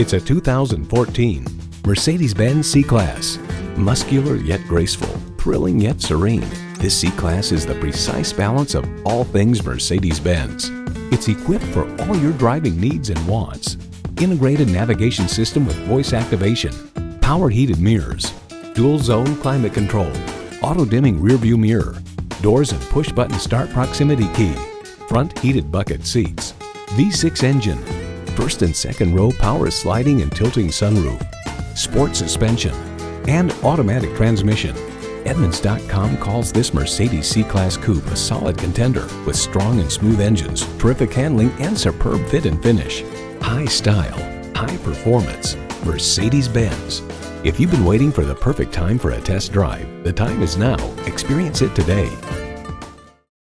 It's a 2014 Mercedes-Benz C-Class. Muscular yet graceful, thrilling yet serene, this C-Class is the precise balance of all things Mercedes-Benz. It's equipped for all your driving needs and wants. Integrated navigation system with voice activation, power heated mirrors, dual zone climate control, auto dimming rear view mirror, doors and push button start proximity key, front heated bucket seats, V6 engine, first and second row power sliding and tilting sunroof, sport suspension, and automatic transmission. Edmunds.com calls this Mercedes C-Class Coupe a solid contender with strong and smooth engines, terrific handling, and superb fit and finish. High style, high performance, Mercedes-Benz. If you've been waiting for the perfect time for a test drive, the time is now. Experience it today.